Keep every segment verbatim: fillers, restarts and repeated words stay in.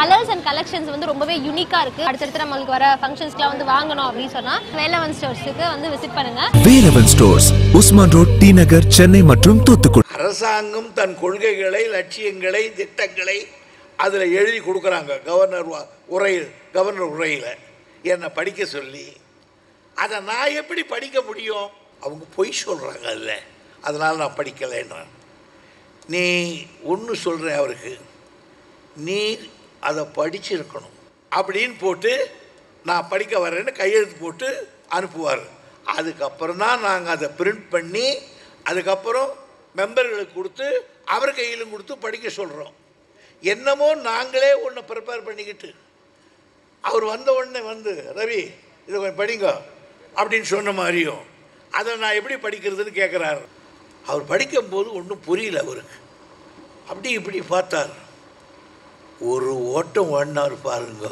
Colors and collections வந்து ரொம்பவே யூனிக்கா இருக்கு. அடுத்து நமக்கு வர ஃபங்க்ஷன்ஸ்க்குலாம் வந்து வாங்கணும் அப்படி சொன்னா வேலவன் ஸ்டோர்ஸ்க்கு வந்து விசிட் பண்ணுங்க. Velavan stores, Usman road, T Nagar, Chennai மற்றும் தூத்துக்குடி. அரசாங்கம் தன் கொள்கைகளை, லட்சியங்களை, திட்டங்களை அதுல எழுதி கொடுக்கறாங்க. கவர்னர் உரையில், கவர்னர் உரையில என்ன படிக்க சொல்லி அத நான் எப்படி படிக்க முடியும்? அவங்க போய் சொல்றாங்க இல்ல. அதனால நான் படிக்கலன்றான். நீ ஒன்னு சொல்ற அவருக்கு. நீ அதை படிச்சிருக்கணும் அப்படின்னு போட்டு நான் படிக்க வரேன்னு கையெழுத்து போட்டு அனுப்புவார். அதுக்கப்புறம் தான் நாங்கள் அதை பிரிண்ட் பண்ணி அதுக்கப்புறம் மெம்பர்களுக்கு கொடுத்து அவர் கையிலும் கொடுத்து படிக்க சொல்கிறோம். என்னமோ நாங்களே ஒன்று ப்ரிப்பேர் பண்ணிக்கிட்டு அவர் வந்த உடனே வந்து ரவி இதை கொஞ்சம் படிங்க அப்படின்னு சொன்ன மாதிரியும் அதை நான் எப்படி படிக்கிறதுன்னு கேட்குறாரு. அவர் படிக்கும்போது ஒன்றும் புரியல அவருக்கு. அப்படி இப்படி பார்த்தார். ஒரு ஓட்டம் ஓடினார் பாருங்க.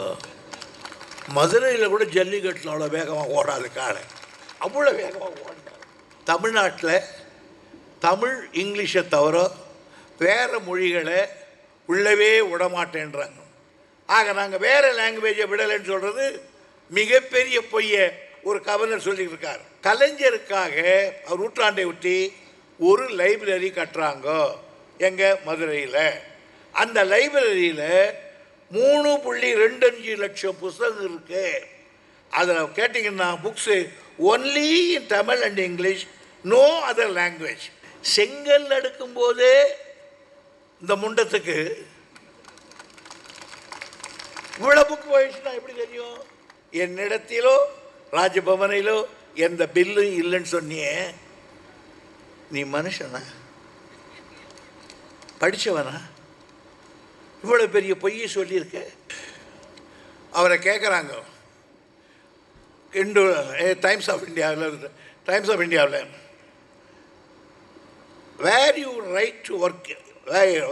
மதுரையில் கூட ஜல்லிக்கட்டில் அவ்வளோ வேகமாக ஓடாது காலை, அவ்வளோ வேகமாக ஓடினார். தமிழ்நாட்டில் தமிழ் இங்கிலீஷை தவிர வேறு மொழிகளை உள்ளவே விடமாட்டேன்றாங்க. ஆக நாங்கள் வேறு லாங்குவேஜை விடலைன்னு சொல்கிறது மிகப்பெரிய பொய்யை ஒரு கவர்னர் சொல்லியிருக்கார். கலைஞருக்காக அவர் நூற்றாண்டை ஒட்டி ஒரு லைப்ரரி கட்டுறாங்க எங்கள் மதுரையில். அந்த லைப்ரரியில் மூணு புள்ளி ரெண்டு அஞ்சு லட்சம் புஸ்தகம் இருக்கு. அதில் கேட்டிங்கன்னா books only in Tamil and English, no other language. செங்கல் அடுக்கும்போதே இந்த முண்டத்துக்கு இவ்வளோ புக் போயிடுச்சுன்னா எப்படி தெரியும்? என்னிடத்திலோ ராஜபவனையிலோ எந்த பில்லு இல்லைன்னு சொன்னியே, நீ மனுஷனா படித்தவனா? இவ்வளோ பெரிய பொய்யை சொல்லியிருக்க. அவரை கேட்குறாங்க இண்டு டைம்ஸ் ஆஃப் இந்தியாவில் இருந்து, டைம்ஸ் ஆஃப் இந்தியாவில் where you write to work,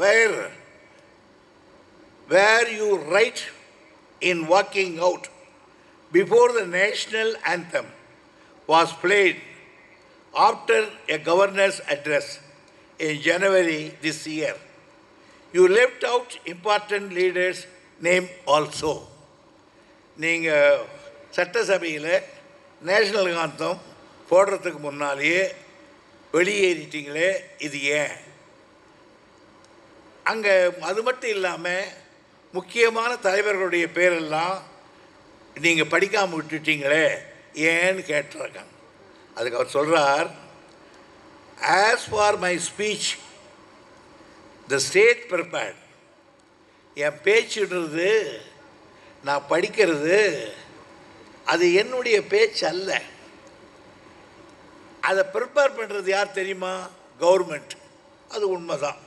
where where you write in walking out before the national anthem was played after a governor's address in January this year. You left out important leaders' name also. நீங்கள் சட்டசபையில் national காந்தம் போடுறதுக்கு முன்னாலேயே வெளியேறிட்டீங்களே, இது ஏன்? அங்கே அது மட்டும் இல்லாமல் முக்கியமான தலைவர்களுடைய பேரெல்லாம் நீங்கள் படிக்காமல் விட்டுட்டீங்களே ஏன்னு கேட்டிருக்காங்க. அதுக்கு அவர் சொல்கிறார், ஆஸ் ஃபார் மை ஸ்பீச் the state prepared. என் பேச்சுடுறது நான் படிக்கிறது அது என்னுடைய பேச்சு அல்ல. அதை ப்ரிப்பேர் பண்ணுறது யார் தெரியுமா? கவர்மெண்ட். அது உண்மைதான்,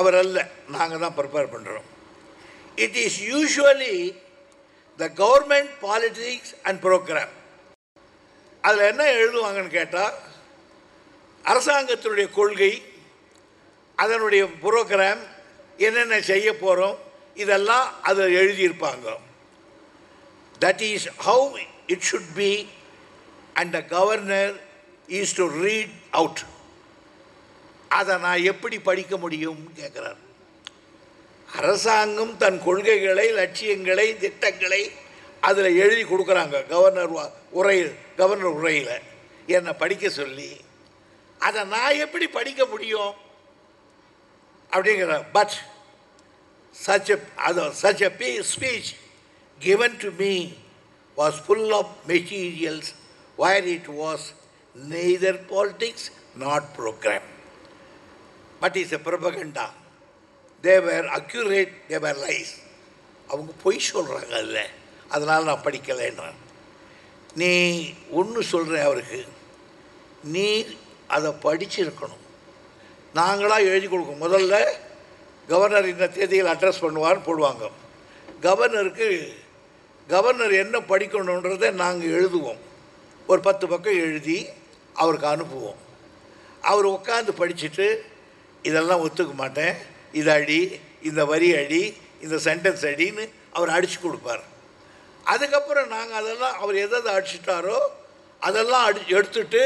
அவர் அல்ல, நாங்கள் தான் ப்ரிப்பேர் பண்ணுறோம். It is usually the government politics and program. அதில் என்ன எழுதுவாங்கன்னு கேட்டால் அரசாங்கத்தினுடைய கொள்கை, அதனுடைய புரோகிராம், என்னென்ன செய்ய போகிறோம், இதெல்லாம் அதை எழுதியிருப்பாங்க. That is how it should be and the governor is to read out. அதை நான் எப்படி படிக்க முடியும்னு கேட்குறார். அரசாங்கம் தன் கொள்கைகளை, லட்சியங்களை, திட்டங்களை அதில் எழுதி கொடுக்குறாங்க. கவர்னர் உரையில், கவர்னர் உரையில் என்னை படிக்க சொல்லி அதை நான் எப்படி படிக்க முடியும் அப்படிங்கிற. பட் சச் அது such a speech given to me was full of materials where it was neither politics not program. But is a propaganda. They were accurate, they were lies. அவங்க பொய் சொல்கிறாங்க இல்லை. அதனால் நான் படிக்கலைன்றான். நீ ஒன்று சொல்கிறேன் அவருக்கு. நீ அதை படிச்சிருக்கணும். நாங்களாக எழுதி கொடுக்கும். முதல்ல கவர்னர் இந்த தேதியில் அட்ரஸ் பண்ணுவார்னு போடுவாங்க. கவர்னருக்கு கவர்னர் என்ன படிக்கணுன்றதை நாங்கள் எழுதுவோம். ஒரு பத்து பக்கம் எழுதி அவருக்கு அனுப்புவோம். அவர் உட்காந்து படிச்சுட்டு இதெல்லாம் ஒத்துக்க மாட்டேன், இதை அடி, இந்த வரி அடி, இந்த சென்டென்ஸ் அடின்னு அவர் அடித்து கொடுப்பார். அதுக்கப்புறம் நாங்கள் அதெல்லாம் அவர் எதாவது அடிச்சிட்டாரோ அதெல்லாம் அடி எடுத்துட்டு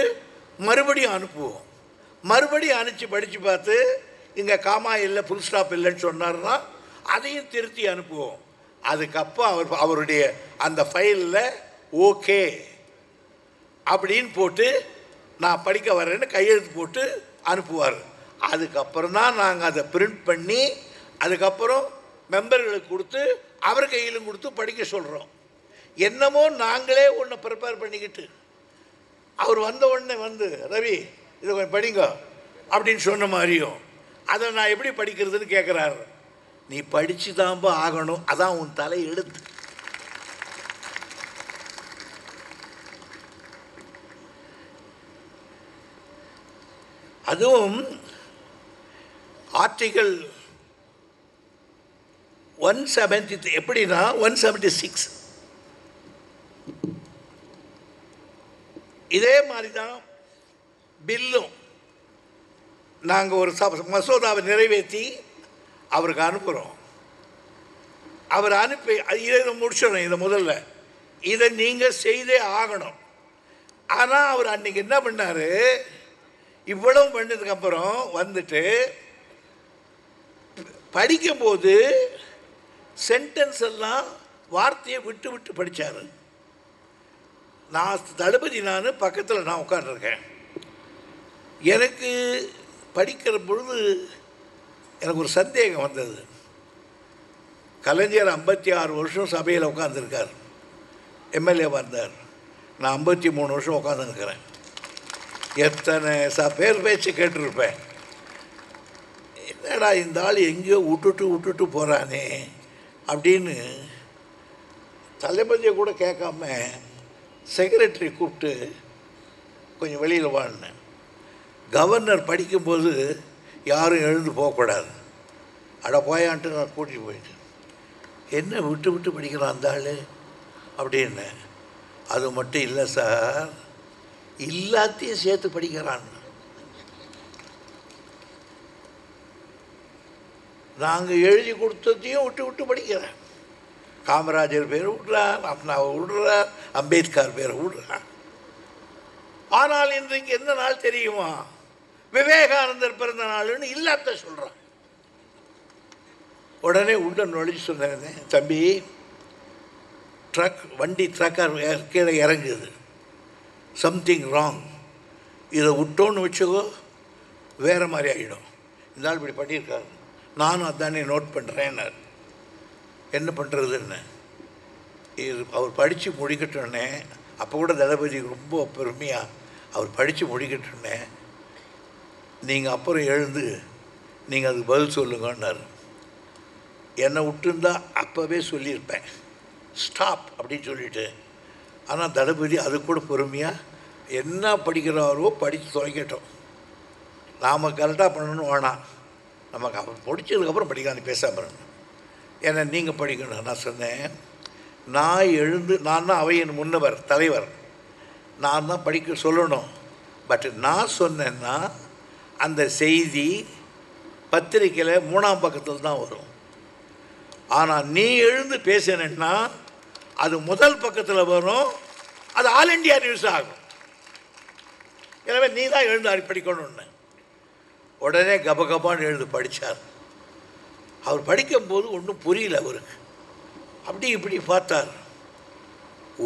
மறுபடியும் அனுப்புவோம். மறுபடியும் அனுப்பிச்சி படித்து பார்த்து இங்கே காமா இல்லை, ஃபுல் ஸ்டாப் இல்லைன்னு சொன்னார்னா அதையும் திருத்தி அனுப்புவோம். அதுக்கப்புறம் அவர் அவருடைய அந்த ஃபைலில் ஓகே அப்படின்னு போட்டு நான் படிக்க வரேன்னு கையெழுத்து போட்டு அனுப்புவார். அதுக்கப்புறம் தான் நாங்கள் அதை பிரிண்ட் பண்ணி அதுக்கப்புறம் மெம்பர்களுக்கு கொடுத்து அவர் கையிலும் கொடுத்து படிக்க சொல்கிறோம். என்னமோ நாங்களே ஒன்று ப்ரிப்பேர் பண்ணிக்கிட்டு அவர் வந்த உடனே வந்து ரவி இதை கொஞ்சம் படிங்க அப்படின்னு சொன்ன மாதிரியும் அதை நான் எப்படி படிக்கிறதுன்னு கேட்குறாரு. நீ படித்து தான்ப்பா ஆகணும், அதான் உன் தலை எழுத்து. அதுவும் ஆர்டிகல் ஒன் செவன்டி எப்படின்னா ஒன் செவன்டி சிக்ஸ் இதே மாதிரி தான் பில்லும் நாங்கள் ஒரு ச மசோதாவை நிறைவேற்றி அவருக்கு அனுப்புகிறோம். அவர் அனுப்பி இதை முடிச்சிடணும். இதை முதல்ல இதை நீங்கள் செய்தே ஆகணும். ஆனால் அவர் அன்றைக்கி என்ன பண்ணார், இவ்வளவு பண்ணதுக்கப்புறம் வந்துட்டு படிக்கும்போது சென்டென்ஸ் எல்லாம் வார்த்தையை விட்டு விட்டு படித்தார். நான் தளபதி நான் பக்கத்தில் நான் உட்காந்துருக்கேன். எனக்கு படிக்கிற பொழுது எனக்கு ஒரு சந்தேகம் வந்தது. கலைஞர் ஐம்பத்தி ஆறு வருஷம் சபையில் உட்காந்துருக்கார், எம்எல்ஏவாக இருந்தார். நான் ஐம்பத்தி மூணு வருஷம் உட்காந்துருக்கிறேன். எத்தனை ச பேர் பேச்சு கேட்டிருப்பேன். என்னடா இந்த ஆள் எங்கேயோ விட்டுட்டு விட்டுட்டு போகிறானே அப்படின்னு தளபதியை கூட கேட்காம செக்ரட்டரி கூப்பிட்டு கொஞ்சம் வெளியில் வாழ்னேன். கவர்னர் படிக்கும்போது யாரும் எழுந்து போகக்கூடாது, அட போயான்ட்டு நான் கூட்டிகிட்டு போயிட்டேன். என்ன விட்டு விட்டு படிக்கிறான் அந்த ஆள் அப்படின்னு. அது மட்டும் இல்லை சார், எல்லாத்தையும் சேர்த்து படிக்கிறான். நாங்கள் எழுதி கொடுத்ததையும் விட்டு விட்டு படிக்கிறேன். காமராஜர் பேர் விடுறார், அண்ணாவை விடுறார், அம்பேத்கர் பேர் விடுறார். ஆனால் இன்றைக்கு எந்த நாள் தெரியுமா, விவேகானந்தர் பிறந்த நாள்னு இல்லாத சொல்கிறான். உடனே உள்ள நொழிச்சு சொன்னேன், தம்பி ட்ரக் வண்டி ட்ரக்காக கீழே இறங்குது, சம்திங் ராங், இதை விட்டோன்னு வச்சுக்கோ வேறு மாதிரி ஆகிடும். இந்த ஆள் இப்படி பண்ணியிருக்காரு, நானும் அதானே நோட் பண்ணுறேன். என்ன பண்ணுறதுன்னு இது அவர் படித்து முடிக்கட்டோன்னே, அப்போ கூட தளபதி ரொம்ப பெருமையாக அவர் படித்து முடிக்கட்டோன்னே நீங்கள் அப்புறம் எழுந்து நீங்கள் அதுக்கு பதில் சொல்லுங்கன்னார். என்னை விட்டுருந்தா அப்போவே சொல்லியிருப்பேன் ஸ்டாப் அப்படின்னு சொல்லிவிட்டு. ஆனால் தளபதி அது கூட பொறுமையாக என்ன படிக்கிறாரோ படித்து தொலைக்கட்டும், நாம் கரெக்டாக பண்ணணும், வேணாம் நமக்கு அப்புறம் முடிச்சதுக்கப்புறம் படிக்கலாம், பேசாமல் ஏன்னா நீங்கள் படிக்கணும். நான் சொன்னேன், நான் எழுந்து நான் தான் அவையின் முன்னவர் தலைவர், நான் தான் படிக்க சொல்லணும். பட் நான் சொன்னேன்னா அந்த செய்தி பத்திரிக்கையில் மூணாம் பக்கத்தில் தான் வரும். ஆனால் நீ எழுந்து பேசினேன்னா அது முதல் பக்கத்தில் வரும், அது ஆல் இண்டியா நியூஸ் ஆகும். எனவே நீ தான் எழுந்து அடிப்படிக்கணும்னு உடனே கபகபான்னு எழுந்து படித்தார். அவர் படிக்கும்போது ஒன்றும் புரியல அவருக்கு, அப்படி இப்படி பார்த்தார்.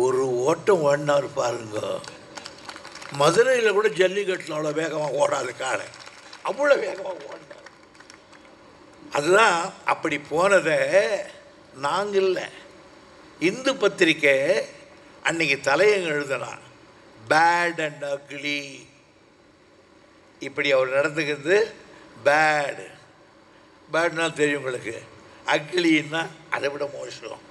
ஒரு ஓட்டம் ஓடினார் பாருங்க, மதுரையில் கூட ஜல்லிக்கட்டில் அவ்வளோ வேகமாக ஓடாது காலை, அவ்வளோ வேகமாக ஓடினார். அதுதான் அப்படி போனதை நாங்கள் இல்லை, இந்து பத்திரிக்கை அன்றைக்கி தலையங்க எழுதுனா பேட் அண்ட் அக்லி, இப்படி அவர் நடந்துக்கிறது. பேடு பேட்னா தெரியும் உங்களுக்கு, அக்லின்னா அதை விட மோசம்.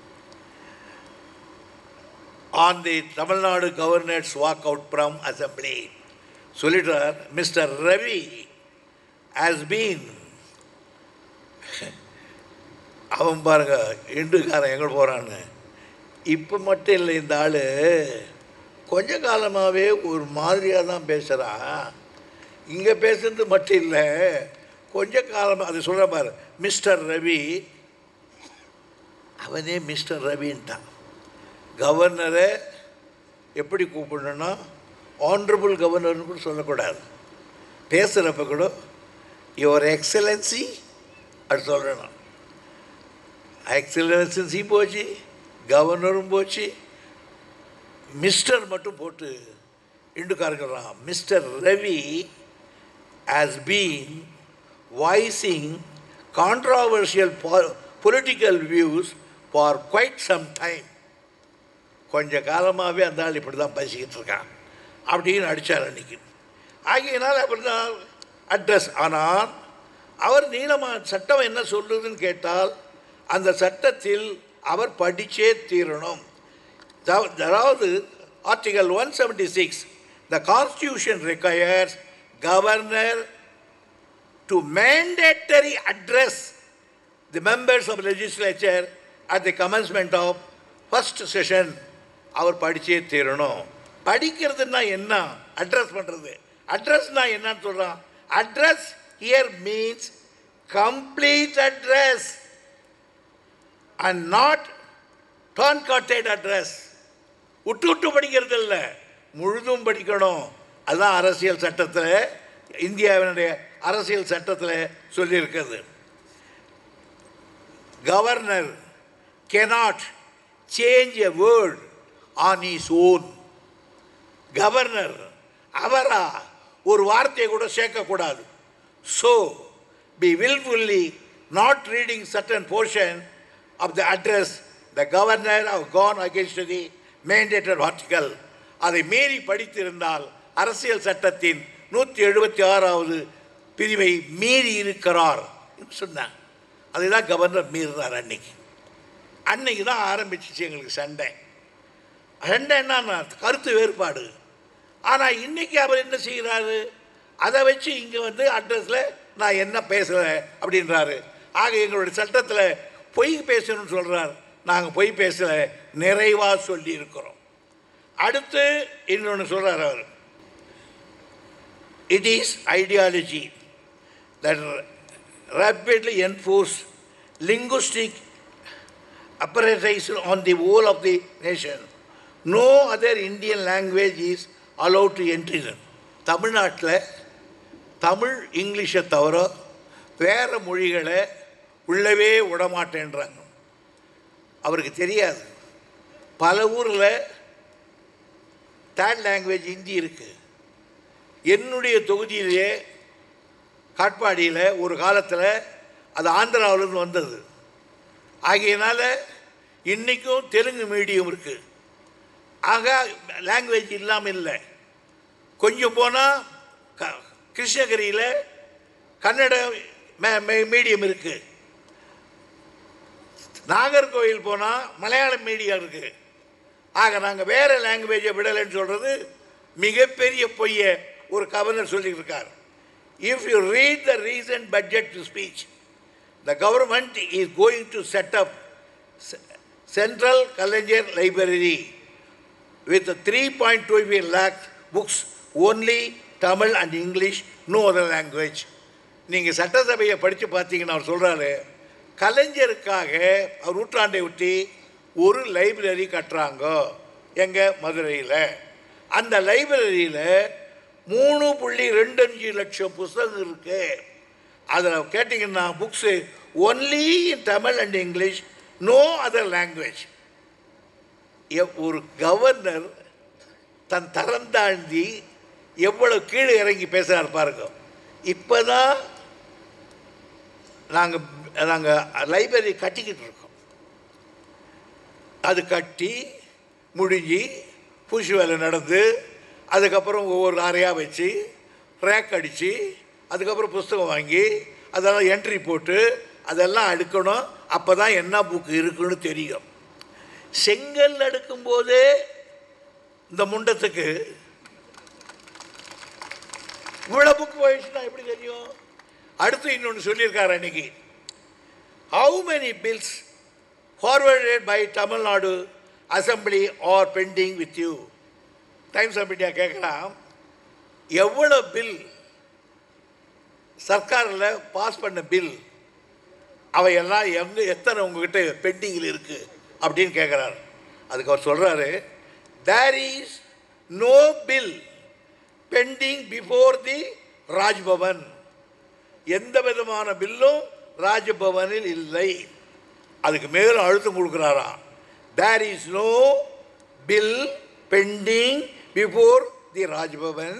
On the Tamil Nadu governor's walk out from assembly சொல்லிட்டார், மிஸ்டர் ரவி ஹாஸ் பீன். அவன் பாருங்க இண்டுக்காரன் எங்கே போகிறான்னு. இப்போ மட்டும் இல்லை, இந்த ஆள் கொஞ்ச காலமாகவே ஒரு மாதிரியாக தான் பேசுகிறான். இங்கே பேசுறது மட்டும் இல்லை, கொஞ்ச காலமாக அது சொல்கிற பாரு மிஸ்டர் ரவி, அவனே மிஸ்டர் ரவின்ட்டான். கவர்னரை எப்படி கூப்பிடணுன்னா ஆனரபிள் கவர்னர்னு கூட சொல்லக்கூடாது, பேசுகிறப்ப கூட யுவர் எக்ஸலன்சி அது சொல்லணும். Excellency போச்சு, கவர்னரும் போச்சு, மிஸ்டர் மட்டும் போட்டு இண்டுக்காரங்கறான். Mister Ravi has been voicing controversial political views for quite some time. கொஞ்ச காலமாகவே அந்த ஆள் இப்படி தான் பேசிக்கிட்டு இருக்கான் அப்படின்னு அடித்தார் அன்றைக்கி. ஆகியனால் அப்படி தான் அட்ரஸ். ஆனால் அவர் நீளமான சட்டம் என்ன சொல்லுதுன்னு கேட்டால், அந்த சட்டத்தில் அவர் படித்தே தீரணும். அதாவது article one seventy six the constitution requires governor to mandatory address the members of legislature at the commencement of first session. அவர் படித்தே தீரணும். படிக்கிறதுனா என்ன? அட்ரஸ் பண்ணுறது. அட்ரஸ்னால் என்னன்னு சொல்கிறான். Address here means complete address and not truncated address. உட்டு உட்டு படிக்கிறது இல்லை, முழுதும் படிக்கணும். அதுதான் அரசியல் சட்டத்தில், இந்தியாவினுடைய அரசியல் சட்டத்தில் சொல்லியிருக்கிறது. Governor cannot change a word on his own. Governor அவரா ஒரு வார்த்தையை கூட சேர்க்கக்கூடாது. So, be willfully not reading certain portion of the address, the governor have gone against the mandated article. அதை மீறி படித்திருந்தால் அரசியல் சட்டத்தின் நூற்றி எழுபத்தி ஆறாவது பிரிவை மீறி இருக்கிறார் சொன்னாங்க. அதை தான் கவர்னர் மீறினார் அன்னைக்கு. அன்னைக்கு தான் ஆரம்பிச்சிச்சு எங்களுக்கு சண்டை. சண்டை என்னன்னா கருத்து வேறுபாடு. ஆனால் இன்றைக்கி அவர் என்ன செய்கிறாரு? அதை வச்சு இங்கே வந்து அட்ரஸில் நான் என்ன பேசுகிறேன் அப்படின்றாரு. ஆக எங்களுடைய சட்டத்தில் பொய் பேசணும்னு சொல்கிறார். நாங்கள் பொய் பேசல, நிறைவாக சொல்லி இருக்கிறோம். அடுத்து இன்னொன்று சொல்கிறார் அவர். It is ideology that rapidly enforce linguistic apprisation on the whole of the nation. No other Indian language is allow to entrance. தமிழ்நாட்டில் தமிழ் இங்கிலீஷை தவிர வேறு மொழிகளை உள்ளவே விடமாட்டேன்றாங்க. அவருக்கு தெரியாது. பல ஊரில் தேர்ட் லாங்குவேஜ் ஹிந்தி இருக்குது. என்னுடைய தொகுதியிலேயே காட்பாடியில் ஒரு காலத்தில் அது ஆந்திராவிலேருந்து வந்தது. ஆகையினால் இன்றைக்கும் தெலுங்கு மீடியம் இருக்குது. ஆக லாங்குவேஜ் இல்லாமல் இல்லை. கொஞ்சம் போனால் க கிருஷ்ணகிரியில் கன்னட மீடியம் இருக்குது. நாகர்கோவில் போனால் மலையாளம் மீடியம் இருக்குது. ஆக நாங்கள் வேறு லாங்குவேஜை விடலைன்னு சொல்கிறது மிகப்பெரிய பொய்யை ஒரு கவர்னர் சொல்லியிருக்கார். If you read the recent budget to speech the government is going to set up central Kalaignar library with three point two five lakhs books only Tamil and English, no other language. நீங்கள் சட்டசபையை படித்து பார்த்தீங்கன்னா அவர் சொல்கிறாரு, கலைஞருக்காக அவர் நூற்றாண்டை ஒட்டி ஒரு library கட்டுறாங்க எங்கள் மதுரையில். அந்த லைப்ரரியில் மூணு புள்ளி ரெண்டு அஞ்சு லட்சம் புஸ்தகம் இருக்குது. அதில் கேட்டிங்கன்னா books only in Tamil and English, no other language. ஒரு கவர்னர் தன் தரம் தாழ்ந்தி எவ்வளோ கீழே இறங்கி பேசுகிறார் பாருங்க. இப்போ தான் நாங்கள் நாங்கள் லைப்ரரி கட்டிக்கிட்டு இருக்கோம். அது கட்டி முடிஞ்சு பூசி வேலை நடந்து அதுக்கப்புறம் ஒவ்வொரு அறையாக வச்சு ரேக் அடித்து அதுக்கப்புறம் புஸ்தகம் வாங்கி அதெல்லாம் என்ட்ரி போட்டு அதெல்லாம் அடுக்கணும். அப்போ தான் என்ன புக்கு இருக்குன்னு தெரியும். செங்கல் அடுக்கும்போதே இந்த முண்டத்துக்கு இவ்வளோ புக் போயிடுச்சுன்னா எப்படி தெரியும்? அடுத்து இன்னொன்று சொல்லியிருக்காரு அன்றைக்கி. How many bills forwarded by Tamil Nadu assembly are pending with you? Times of India கேட்கலாம், எவ்வளோ பில் சர்க்காரில் பாஸ் பண்ண பில் அவையெல்லாம் எங்கே எத்தனை உங்ககிட்ட பெண்டிங்கில் இருக்குது அப்படின்னு கேட்குறாரு. அதுக்கு அவர் சொல்கிறாரு, there is no bill pending before the Raj Bhavan. எந்த விதமான பில்லும் ராஜ்பவனில் இல்லை. அதுக்கு மேல அழுத்தம் கொடுக்கறாராம். There is no bill pending before the Raj Bhavan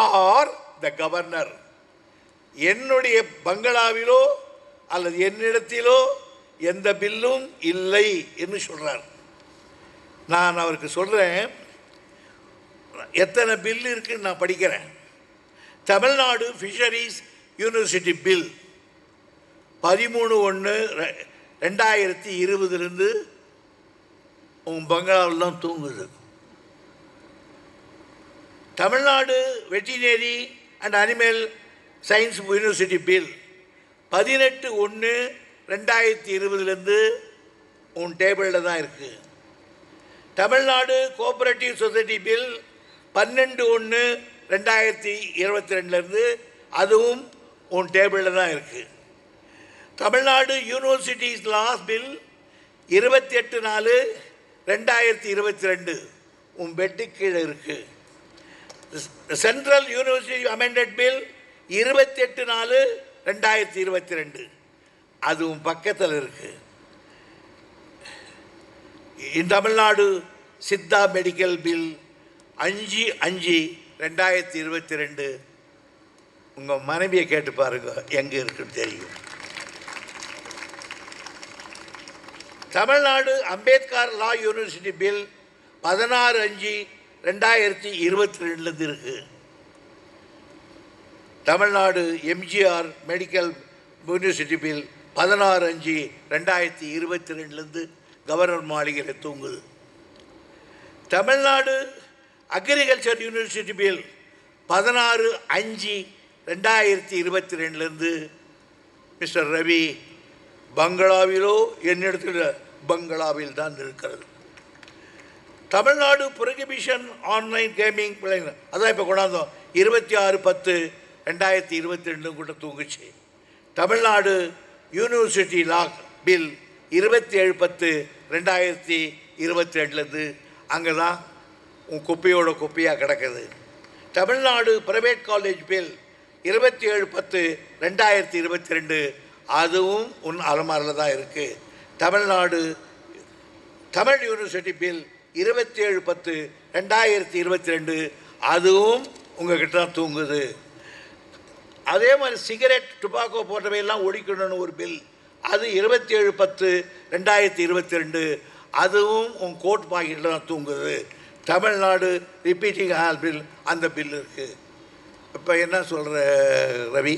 or the governor. என்னுடைய பங்களாவிலோ அல்லது என்னிடத்திலோ எந்த பில்லும் இல்லை என்று சொல்றார். நான் அவருக்கு சொல்றேன், எத்தனை பில் இருக்குன்னு நான் படிக்கிறேன். தமிழ்நாடு ஃபிஷரிஸ் யூனிவர்சிட்டி பில் பதிமூணு ஒன்று ரெண்டாயிரத்தி இருபதுலேருந்து உங்கள் பங்களாவெல்லாம் தூங்குது. Tamil Nadu veterinary and animal science university bill பதினெட்டு ஒன்று ரெண்டாயிரத்தி இருபதுலேருந்து உன் டேபிளில் தான் இருக்குது. தமிழ்நாடு கோஆப்ரேட்டிவ் சொசைட்டி பில் பன்னெண்டு ஒன்று ரெண்டாயிரத்தி இருபத்தி ரெண்டுலேருந்து அதுவும் உன் டேபிளில் தான் இருக்குது. தமிழ்நாடு யூனிவர்சிட்டிஸ் லாஸ் பில் இருபத்தி எட்டு நாலு ரெண்டாயிரத்தி இருபத்தி ரெண்டு உன் பெட்டு கீழே இருக்குது. சென்ட்ரல் யூனிவர்சிட்டி அமெண்டட் பில் இருபத்தி எட்டு நாலு ரெண்டாயிரத்தி இருபத்தி ரெண்டு அதுவும் பக்கத்தில் இருக்குது. In Tamil Nadu Siddha medical bill அஞ்சு அஞ்சு ரெண்டாயிரத்தி இருபத்தி ரெண்டு உங்கள் மனைவியை கேட்டு பாருங்க எங்கே இருக்குன்னு தெரியும். Tamil Nadu Ambedkar law university bill பதினாறு அஞ்சு ரெண்டாயிரத்தி இருபத்தி ரெண்டுலேருந்து இருக்குது. Tamil Nadu MGR medical university bill பதினாறு அஞ்சு ரெண்டாயிரத்தி இருபத்தி ரெண்டுலேருந்து கவர்னர் மாளிகையில் தூங்குது. தமிழ்நாடு அக்ரிகல்ச்சர் யூனிவர்சிட்டி பில் பதினாறு அஞ்சு ரெண்டாயிரத்தி இருபத்தி ரெண்டுலேருந்து மிஸ்டர் ரவி பங்களாவிலோ என்னிடத்தில் பங்களாவில் தான் இருக்கிறது. தமிழ்நாடு புரோகிபிஷன் ஆன்லைன் கேமிங் பிள்ளைங்க அதான் இப்போ கொண்டாந்தோம் இருபத்தி ஆறு பத்து ரெண்டாயிரத்தி இருபத்தி ரெண்டும் கூட தூங்குச்சு. தமிழ்நாடு யூனிவர்சிட்டி லாக் பில் இருபத்தி ஏழு பத்து ரெண்டாயிரத்தி இருபத்தி ரெண்டுலேருந்து அங்கே தான் உன் குப்பையோட குப்பையாக கிடக்குது. தமிழ்நாடு ப்ரைவேட் காலேஜ் பில் இருபத்தி ஏழு பத்து ரெண்டாயிரத்தி இருபத்தி ரெண்டு அதுவும் உன் அலமாரில் தான் இருக்குது. தமிழ்நாடு தமிழ் யூனிவர்சிட்டி பில் இருபத்தி ஏழு பத்து ரெண்டாயிரத்தி இருபத்தி ரெண்டு அதுவும் உங்கள் கிட்ட தான் தூங்குது. அதே மாதிரி சிகரெட் டுபாக்கோ போட்டவையெல்லாம் ஒழிக்கணும்னு ஒரு பில் அது இருபத்தி ஏழு பத்து ரெண்டாயிரத்தி இருபத்தி ரெண்டு அதுவும் உன் கோட் பாக்கெட்டில் தான் தூங்குது. தமிழ்நாடு ரிப்பீட்டிங் ஆல் பில் அந்த பில் இருக்குது. இப்போ என்ன சொல்கிற ரவி,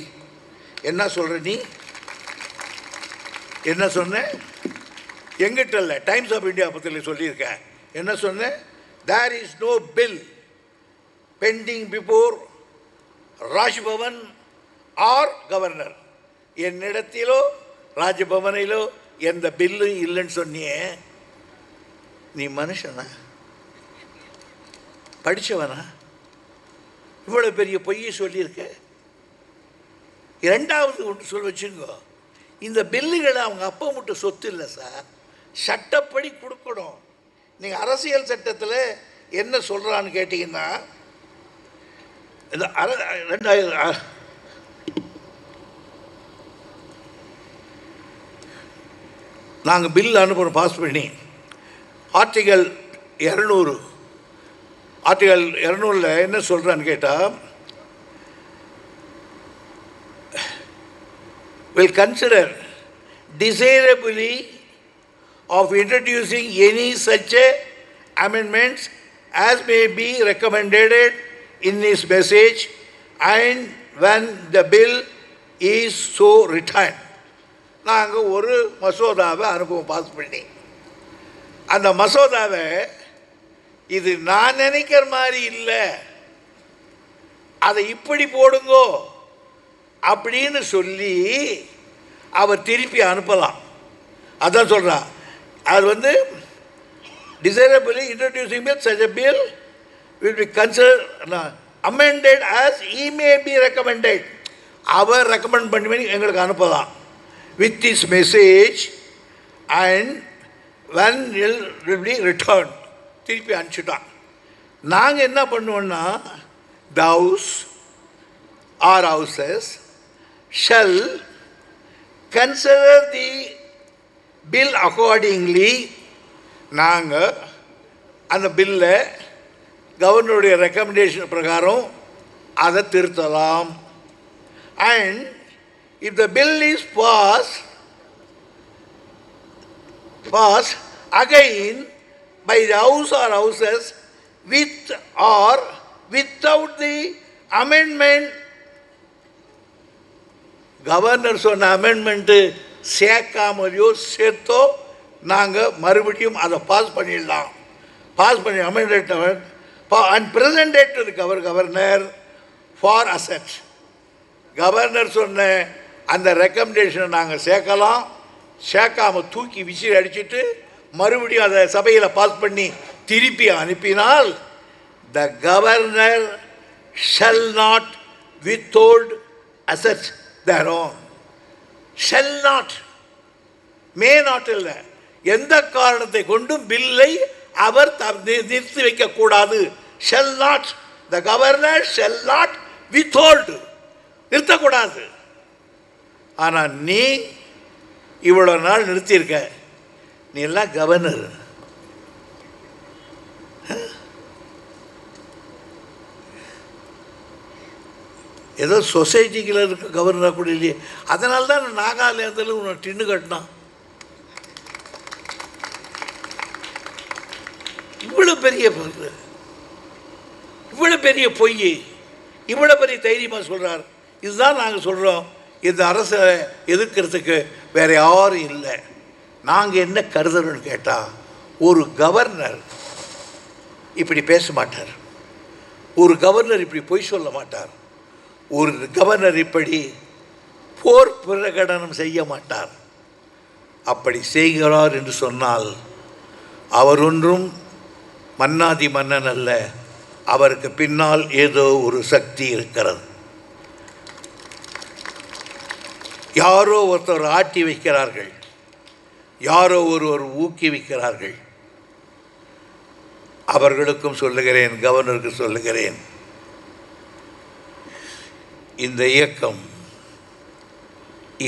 என்ன சொல்கிற நீ, என்ன சொன்னேன்? எங்கிட்ட இல்லை, டைம்ஸ் ஆஃப் இந்தியா பத்திரிகை சொல்லியிருக்கேன். என்ன சொன்னேன்? There is no bill pending before Raj Bhavan or governor. என்னிடத்திலோ ராஜபவனிலோ எந்த பில்லு இல்லைன்னு சொன்னியே, நீ மனுஷனா படித்தவனா இவ்வளோ பெரிய பொய்யை சொல்லியிருக்க? இரண்டாவது ஒன்று சொல்ல வச்சுங்கோ, இந்த பில்லுகளை அவங்க அப்பா மட்டும் சொத்து இல்லை சார், சட்டப்படி கொடுக்கணும். நீங்கள் அரசியல் சட்டத்தில் என்ன சொல்கிறான்னு கேட்டிங்கன்னா, இந்த அர ரெண்டாயிரம் நாங்கள் பில் அனுப்புகிறோம் பாஸ் பண்ணி, ஆர்டிகல் இரநூறு ஆர்டிகல் இரநூறுல என்ன சொல்கிறான்னு கேட்டால், will consider desirably of introducing any such amendments as may be recommended in his message and when the bill is so returned. நாங்கள் ஒரு மசோதாவை அனுப்புவோம் பாஸ் பண்ணி, அந்த மசோதாவை இது நான் நினைக்கிற மாதிரி இல்லை அதை இப்படி போடுங்கோ அப்படின்னு சொல்லி அவர் திருப்பி அனுப்பலாம். அதான் சொல்கிறான், அது வந்து desirably introducing bill such a bill will be consider amended as he may be recommended. அவர் ரெக்கமெண்ட் பண்ணி எங்களுக்கு அனுப்பலாம் with this message and when ill will be return. திருப்பி அனுப்பிச்சுட்டான். நாங்கள் என்ன பண்ணுவோன்னா, the house or houses shall consider the bill accordingly, Nanga and the bill, Governor recommendation prakaram, other Tirthalam. And if the bill is passed, passed again by the House or Houses with or without the amendment, Governor's own amendment, Sekamariyo, Seto, Nanga, Marubitium, other pass Panilla, pass Panilla, amended and presented to the Governor for assent. Governor Sunne and the recommendation Nanga Sekala, Sekama Tuki, which is edited, Marubudia, the Sabaila Paspani, Tiripi, Anipinal, the Governor shall not withhold assets thereon. Shall not, may not tell that. Yenda Karnate Kundum Billai, Abarth, Nithika Kodadu, shall not, the Governor shall not withhold. Nirtha Kodadu. Ana ni, Ivodanal Nirtirka, Nila Governor. Either society killer governor could be Adanalda Naga let the Luna Tindagatna. You would have buried a person. You would have buried a poye. You would have buried Tairi Masulra. Is that Nang Sulra? Is the Arasa Idukirtake where a or in Nang in the Kardan Keta or governor if it pays matter or governor if it pays matter. ஒரு governor இப்படி போர் பிரகடனம் செய்ய மாட்டார். அப்படி செய்கிறார் என்று சொன்னால் அவர் ஒன்றும் மன்னாதி மன்னன் அல்ல. அவருக்கு பின்னால் ஏதோ ஒரு சக்தி இருக்கிறது. யாரோ ஒருத்தர் ஆட்டி வைக்கிறார்கள். யாரோ ஒருவர் ஊக்கி வைக்கிறார்கள். அவர்களுக்கும் சொல்லுகிறேன், கவர்னருக்கு சொல்லுகிறேன். இந்த இயக்கம்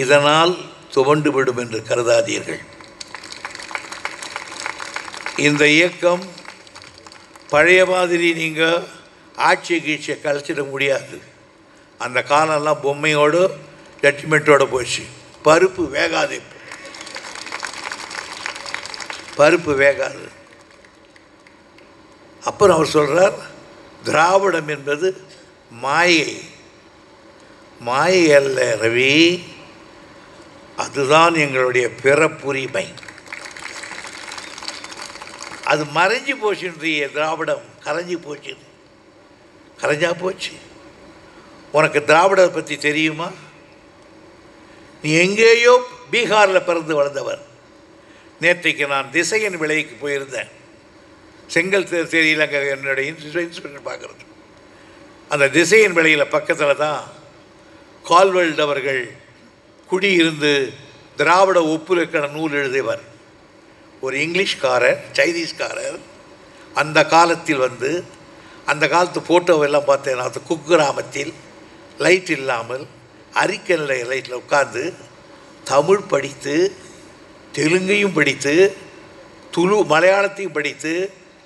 இதனால் துவண்டு விடும் என்று கருதாதீர்கள். இந்த இயக்கம் பழைய மாதிரி நீங்க ஆட்சி கீட்சியை கழிச்சிட முடியாது. அந்த காலம்லாம் பொம்மையோடு டெட்ரிமெண்ட்டோடு போச்சு. பருப்பு வேகாது, பருப்பு வேகாது. அப்புறம் அவர் சொல்றார், திராவிடம் என்பது மாயை. My L. Ravi, அதுதான் எங்களுடைய பிறப்புரிமை. அது மறைஞ்சி போச்சுன்றியே திராவிடம், கரைஞ்சி போச்சு, கரைஞ்சா போச்சு. உனக்கு திராவிடத்தை பற்றி தெரியுமா? நீ எங்கேயோ பீகாரில் பிறந்து வளர்ந்தவர். நேற்றைக்கு நான் திசையின் விலைக்கு போயிருந்தேன். செங்கல் தேரியில் அங்கே என்னுடைய இன்ஸ்பெக்டர் பார்க்குறது. அந்த திசையின் விலையில் பக்கத்தில் தான் கால்வெல்ட் அவர்கள் குடியிருந்து திராவிட ஒப்புலக்கண நூல் எழுதியவர். ஒரு இங்கிலீஷ்காரர், சைனீஸ்காரர் அந்த காலத்தில் வந்து அந்த காலத்து ஃபோட்டோவெல்லாம் பார்த்தேன். அது குக்கிராமத்தில் லைட் இல்லாமல் அரிக்கல்லை லைட்டில் உட்கார்ந்து தமிழ் படித்து தெலுங்கையும் படித்து துளு மலையாளத்தையும் படித்து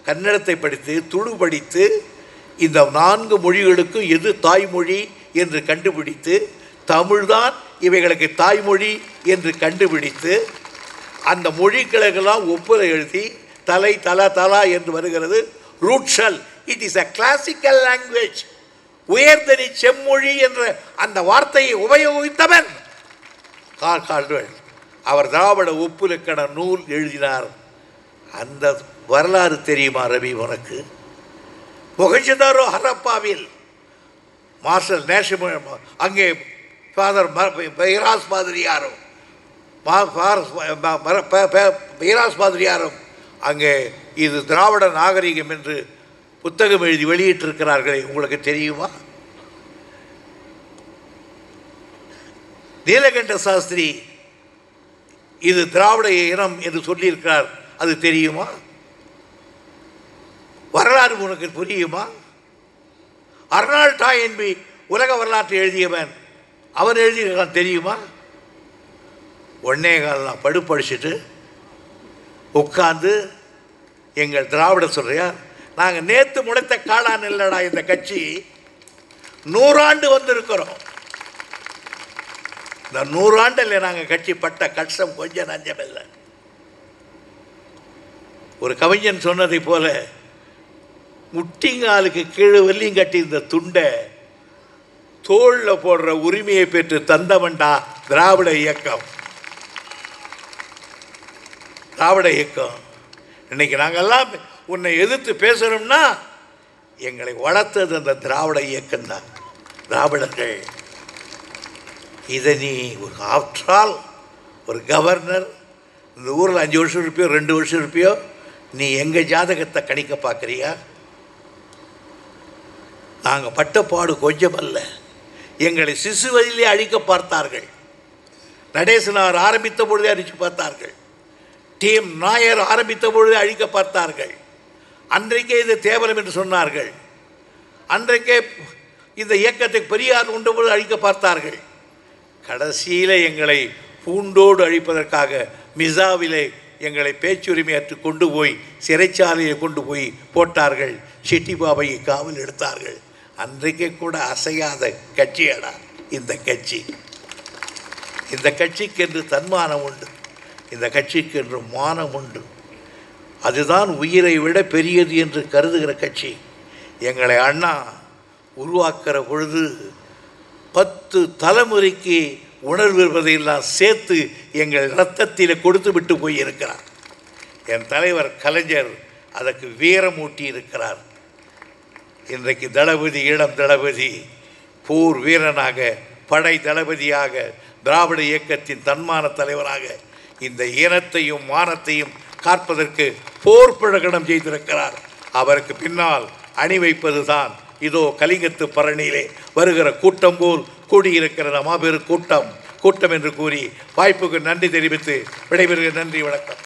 கன்னடத்தை படித்து துளு படித்து இந்த நான்கு மொழிகளுக்கும் எது தாய்மொழி என்று கண்டுபிடித்து தமிழ்தான் இவைகளுக்கு தாய்மொழி என்று கண்டுபிடித்து அந்த மொழிகளுக்கெல்லாம் ஒப்புரை எழுதி தலை தலா தலா என்று வருகிறது. ரூட்ஷல், it is a classical language. உயர்தனி செம்மொழி என்ற அந்த வார்த்தையை உபயோகித்தவன் கால்வெல்ட். அவர் திராவிட ஒப்புலக்கண நூல் எழுதினார். அந்த வரலாறு தெரியுமா ரவி உனக்கு? மொஹஞ்சதாரோ ஹரப்பாவில் மாஸ்டர் நேஷம் அங்கே ஃபாதர் பைராஸ் பாதிரியாரும் பைராஸ் பாதிரியாரும் அங்கே இது திராவிட நாகரிகம் என்று புத்தகம் எழுதி வெளியிட்டிருக்கிறார்களே, உங்களுக்கு தெரியுமா? நீலகண்ட சாஸ்திரி இது திராவிட இனம் என்று சொல்லியிருக்கிறார், அது தெரியுமா? வரலாறு உனக்கு புரியுமா? அர்னால்ட் டாய் என்பி உலக வரலாற்றை எழுதியவன், அவர் எழுதியிருக்கான் தெரியுமா? ஒன்னே கால் நான் படுப்படிச்சுட்டு உட்கார்ந்து எங்கள் திராவிட சொல்றியா நாங்க நேத்து முளைத்த காளான் இல்லடா இந்த கட்சி நூறாண்டு வந்திருக்கிறோம். இந்த நூறாண்டுல நாங்கள் கட்சி பட்ட கஷ்டம் கொஞ்சம் நஞ்சமில்லை. ஒரு கவிஞன் சொன்னதை போல முட்டிங்காலுக்கு கீழே வெள்ளியும் கட்டி இந்த துண்டை தோளில் போடுற உரிமையை பெற்று தந்தவன்டா திராவிட இயக்கம். திராவிட இயக்கம் இன்னைக்கு நாங்கள்லாம் உன்னை எதிர்த்து பேசணும்னா எங்களை வளர்த்தது அந்த திராவிட இயக்கம்தான், திராவிடர்கள். இதை நீ ஒரு ஆஃப்டரால் ஒரு கவர்னர் இந்த ஊரில் அஞ்சு வருஷம் இருப்பியோ ரெண்டு வருஷம் இருப்பியோ நீ எங்கள் ஜாதகத்தை கணிக்க பார்க்குறியா? நாங்கள் பட்டப்பாடு கொஞ்சம் அல்ல, எங்களை சிசு வயதிலே அழிக்க பார்த்தார்கள். நடேசனார் ஆரம்பித்த பொழுதே அழித்து பார்த்தார்கள். டீம் நாயர் ஆரம்பித்த பொழுதே அழிக்க பார்த்தார்கள். அன்றைக்கே இது தேவலம் என்று சொன்னார்கள். அன்றைக்கே இந்த இயக்கத்தை பெரியார் உண்டபோது அழிக்க பார்த்தார்கள். கடைசியில் எங்களை பூண்டோடு அழிப்பதற்காக மிசாவிலே எங்களை பேச்சுரிமையற்று கொண்டு போய் சிறைச்சாலையை கொண்டு போய் போட்டார்கள். சிட்டிபாபையை காவல் எடுத்தார்கள். அன்றைக்கே கூட அசையாத கட்சியடா இந்த கட்சி. இந்த கட்சிக்கு என்று தன்மானம் உண்டு, இந்த கட்சிக்கு என்று மானம் உண்டு. அதுதான் உயிரை விட பெரியது என்று கருதுகிற கட்சி. எங்களை அண்ணா உருவாக்குற பொழுது பத்து தலைமுறைக்கு உணர்வு இருப்பதையெல்லாம் சேர்த்து எங்கள் இரத்தத்தில் கொடுத்து விட்டு போய் இருக்கிறார். என் தலைவர் கலைஞர் அதற்கு வீரமூட்டி இருக்கிறார். இன்றைக்கு தளபதி, இளம் தளபதி, போர் வீரனாக, படை தளபதியாக, திராவிட இயக்கத்தின் தன்மான தலைவராக இந்த இனத்தையும் மானத்தையும் காப்பதற்கு போர் பிரகடனம் செய்திருக்கிறார். அவருக்கு பின்னால் அணி வைப்பது தான் இதோ கலிங்கத்து பரணியிலே வருகிற கூட்டம் போல் கூடியிருக்கிறது மாபெரும் கூட்டம் கூட்டம் என்று கூறி வாய்ப்புக்கு நன்றி தெரிவித்து விடைபெறுகிற. நன்றி, வணக்கம்.